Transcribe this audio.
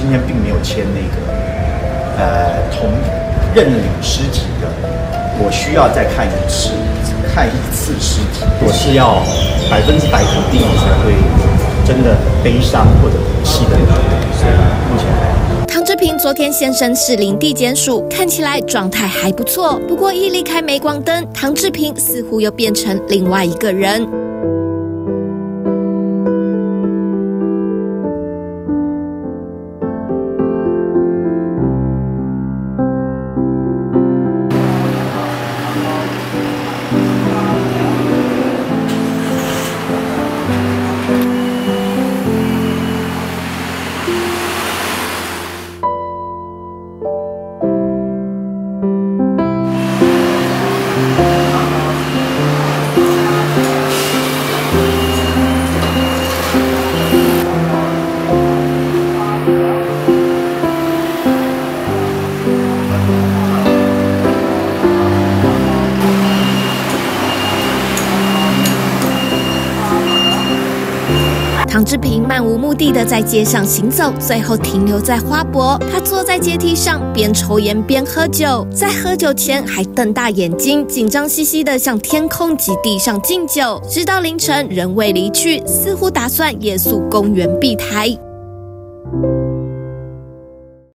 今天并没有签那个同认领尸体的，我需要再看一次尸体，我是要100%肯定我才会真的悲伤或者哭泣的那种。所以目前还好。 唐志平昨天现身士林地检署，看起来状态还不错。不过一离开镁光灯，唐志平似乎又变成另外一个人。唐志平漫无目的的在街上行走，最后停留在花博。他坐在阶梯上，边抽烟边喝酒，在喝酒前还瞪大眼睛，紧张兮兮的向天空及地上敬酒，直到凌晨仍未离去，似乎打算夜宿公园碧台。